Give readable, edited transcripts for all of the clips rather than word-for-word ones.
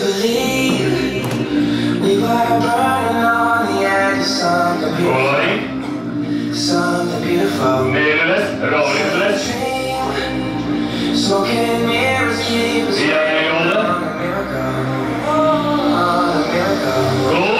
believe we were burning on the edge of something beautiful. Something beautiful. Smoking mirrors keep us on a miracle. On a miracle.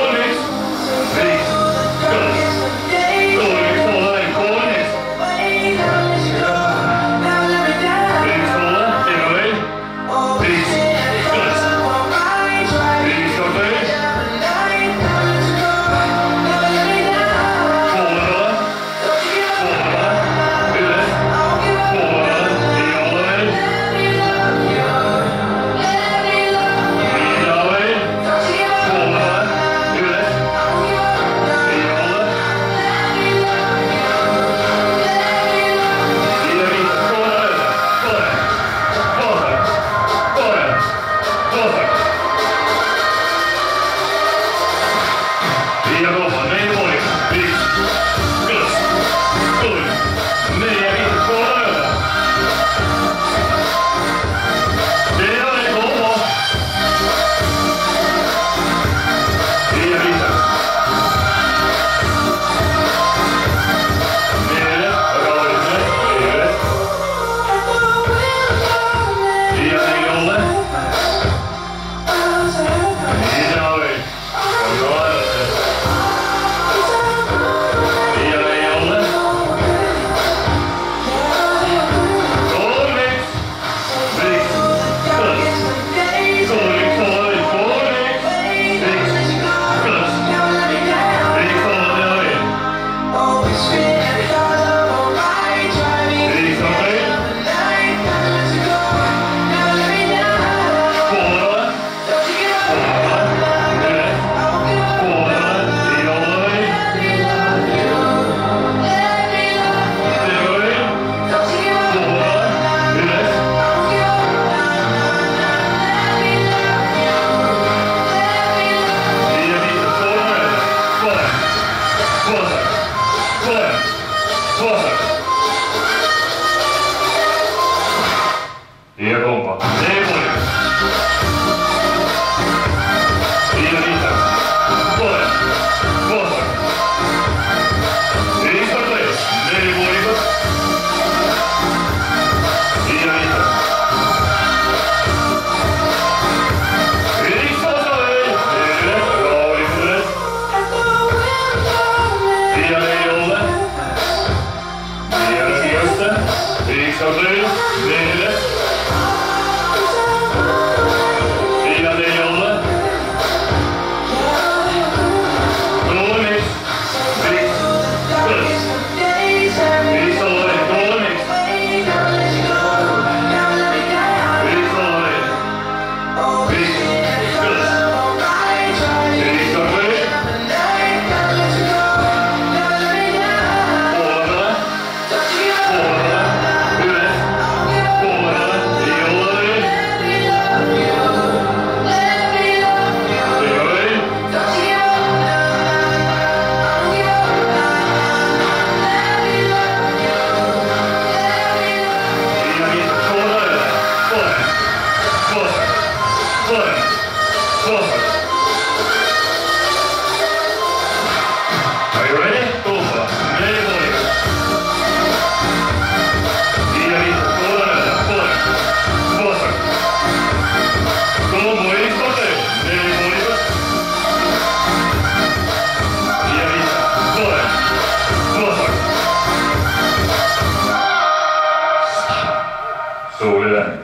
So